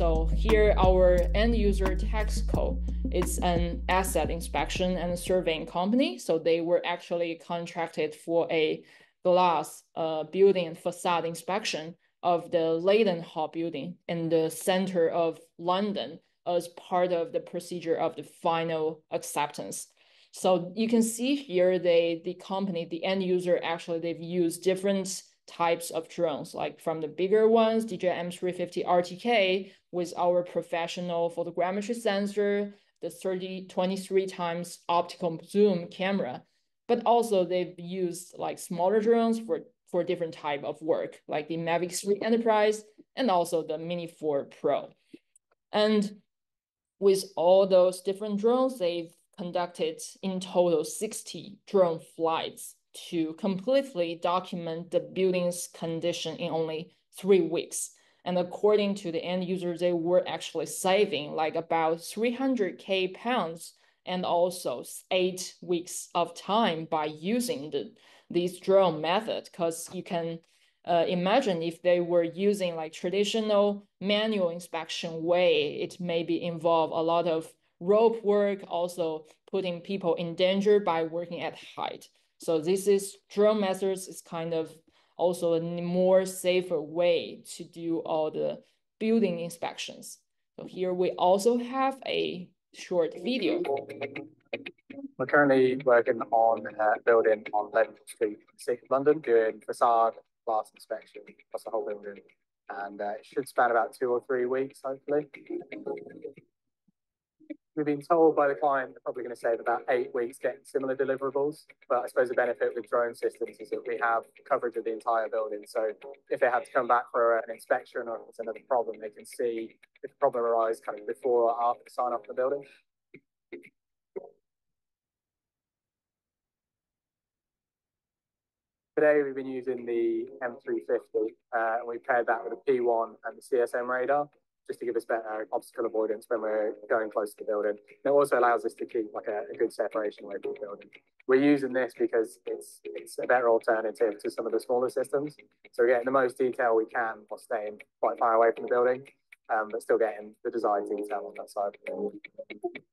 So here our end user TEXO, it's an asset inspection and surveying company. So they were actually contracted for a glass building and facade inspection of the Leadenhall building in the center of London as part of the procedure of the final acceptance. So you can see here, the end user, actually they've used different types of drones, like from the bigger ones, DJI M350 RTK with our professional photogrammetry sensor, the 23 times optical zoom camera, but also they've used like smaller drones for different type of work, like the Mavic 3 Enterprise and also the Mini 4 Pro. And with all those different drones, they've conducted in total 60 drone flights to completely document the building's condition in only 3 weeks. And according to the end user, they were actually saving like about 300K pounds and also 8 weeks of time by using this drone method. Because you can imagine if they were using like traditional manual inspection way, it maybe involve a lot of rope work, also putting people in danger by working at height. So this is drone methods is kind of also a more safer way to do all the building inspections. So here we also have a short video. We're currently working on a building on Leadenhall Street in the city of London, doing facade glass inspection across the whole building. And it should span about 2 or 3 weeks, hopefully. We've been told by the client they're probably going to save about 8 weeks getting similar deliverables, but I suppose the benefit with drone systems is that we have coverage of the entire building. So if they have to come back for an inspection or if it's another problem, they can see if the problem arises kind of before or after the sign off of the building. Today we've been using the M350 and we paired that with a P1 and the CSM radar, just to give us better obstacle avoidance when we're going close to the building. And it also allows us to keep like a good separation away from the building. We're using this because it's a better alternative to some of the smaller systems. So we're getting the most detail we can while staying quite far away from the building, but still getting the desired detail on that side.